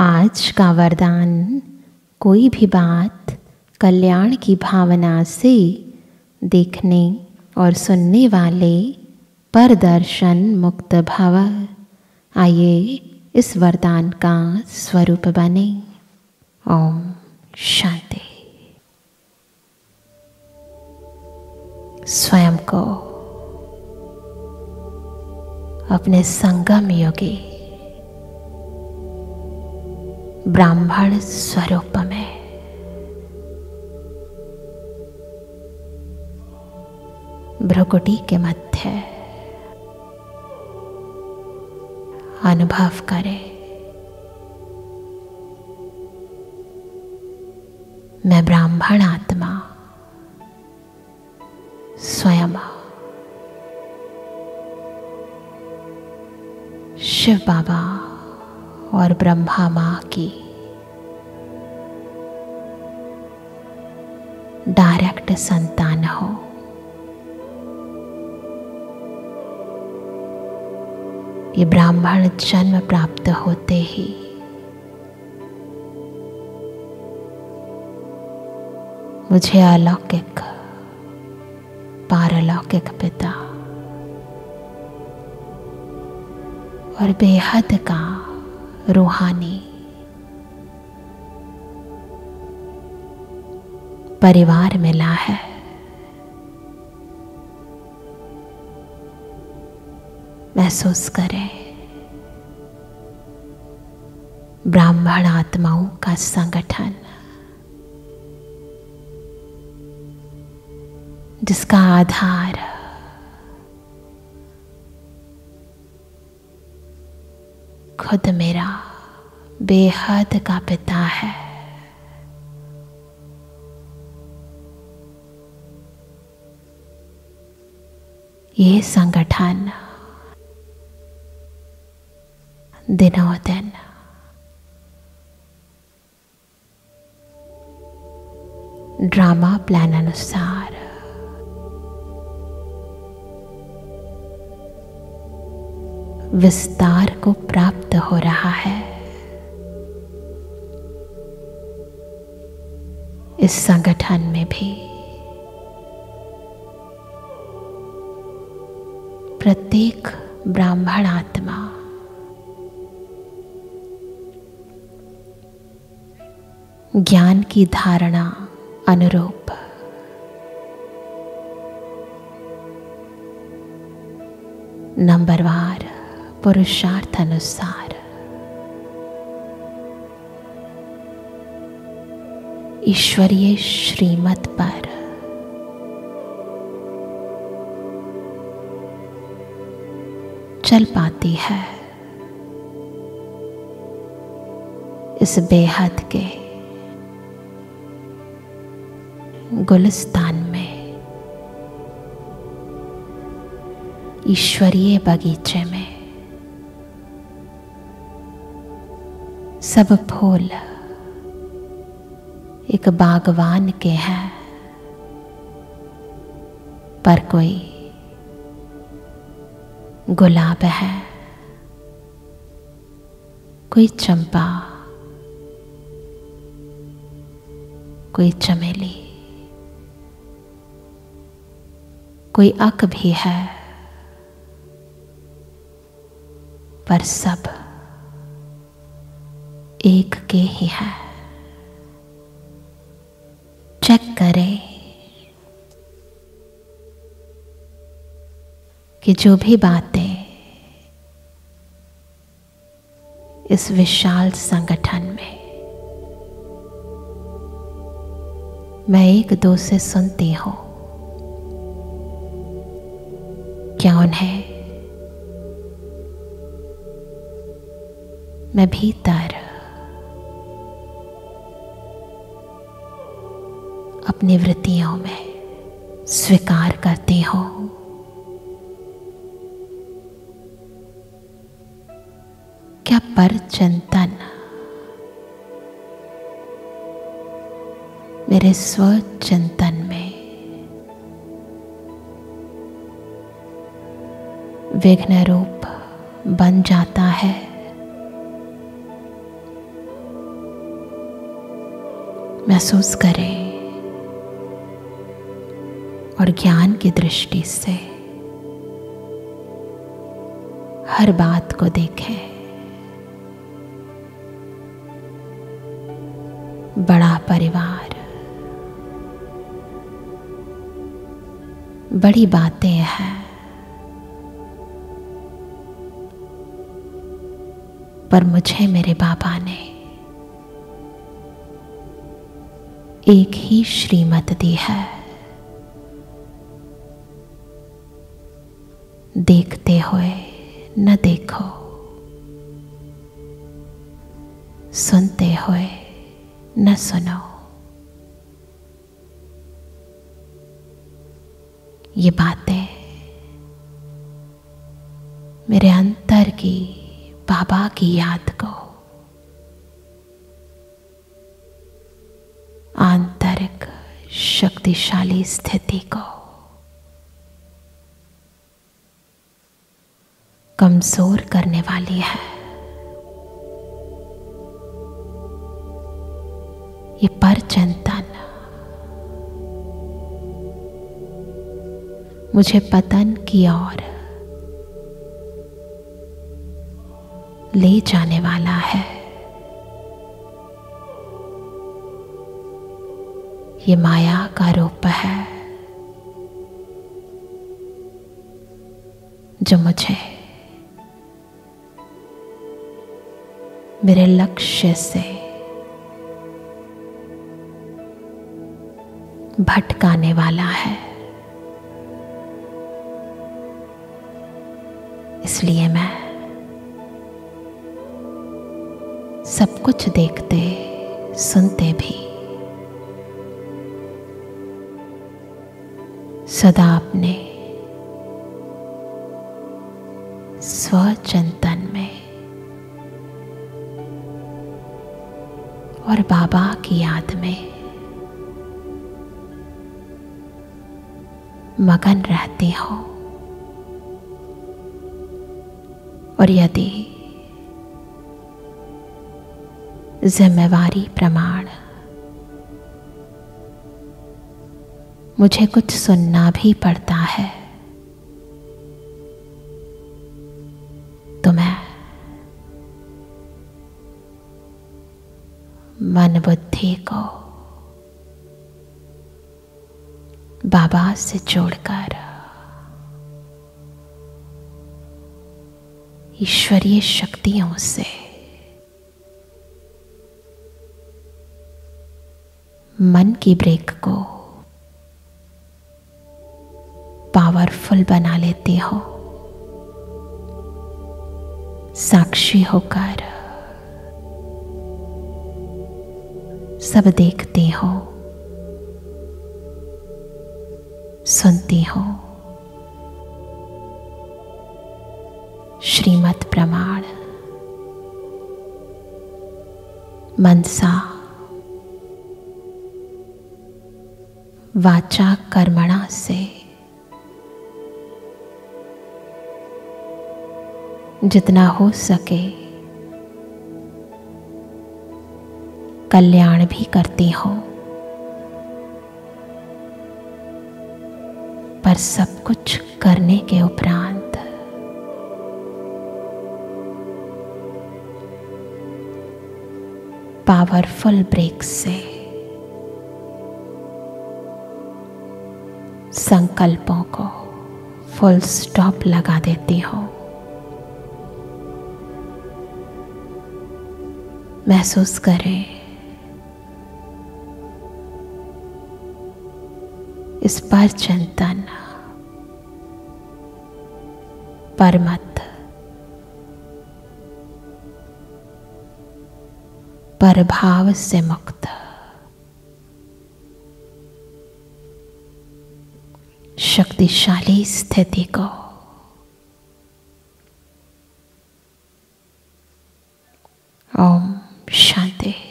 आज का वरदान, कोई भी बात कल्याण की भावना से देखने और सुनने वाले पर दर्शन मुक्त भव। आइए इस वरदान का स्वरूप बने। ओम शांति। स्वयं को अपने संगम योगी ब्राह्मण स्वरूप में भ्रुकुटी के मध्य अनुभव करें। मैं ब्राह्मण आत्मा स्वयं शिव बाबा और ब्रह्मा माँ की डायरेक्ट संतान हो। ये ब्राह्मण जन्म प्राप्त होते ही मुझे अलौकिक पारलौकिक पिता और बेहद का रूहानी परिवार मिला है। महसूस करें ब्राह्मण आत्माओं का संगठन, जिसका आधार खुद मेरा बेहद का पिता है। ये संगठन दिनों दिन ड्रामा प्लान अनुसार विस्तार को प्राप्त हो रहा है। इस संगठन में भी प्रत्येक ब्राह्मण आत्मा ज्ञान की धारणा अनुरूप नंबरवार पुरुषार्थ अनुसार ईश्वरीय श्रीमत पर चल पाती है। इस बेहद के गुलिस्तान में, ईश्वरीय बगीचे में सब फूल एक बागवान के हैं, पर कोई गुलाब है, कोई चंपा, कोई चमेली, कोई अक भी है, पर सब एक के ही है। चेक करें कि जो भी बातें इस विशाल संगठन में मैं एक दो से सुनती हूं, क्या उन्हें मैं भीतर अपनी वृत्तियों में स्वीकार करती हो। क्या पर चिंतन मेरे स्व चिंतन में विघ्न रूप बन जाता है? महसूस करें और ज्ञान की दृष्टि से हर बात को देखें। बड़ा परिवार, बड़ी बातें हैं, पर मुझे मेरे बाबा ने एक ही श्रीमत दी है। देखते हुए न देखो, सुनते हुए न सुनो। ये बातें मेरे अंतर की बाबा की याद को आंतरिक शक्तिशाली स्थिति को कमजोर करने वाली है। ये परचिंतन मुझे पतन की ओर ले जाने वाला है। ये माया का रूप है जो मुझे मेरे लक्ष्य से भटकाने वाला है। इसलिए मैं सब कुछ देखते सुनते भी सदा अपने स्वचिंतन में और बाबा की याद में मगन रहती हो। और यदि जिम्मेवारी प्रमाण मुझे कुछ सुनना भी पड़ता है तो मैं मन बुद्धि को बाबा से जोड़कर ईश्वरीय शक्तियों से मन की ब्रेक को पावरफुल बना लेती हो। साक्षी होकर सब देखती हो, सुनती हो। श्रीमत प्रमाण मनसा वाचा कर्मणा से जितना हो सके कल्याण भी करती हो। पर सब कुछ करने के उपरांत पावरफुल ब्रेक से संकल्पों को फुल स्टॉप लगा देती हो। महसूस करें इस पर चिंतन परमत प्रभाव से मुक्त शक्तिशाली स्थिति को ओम शांति।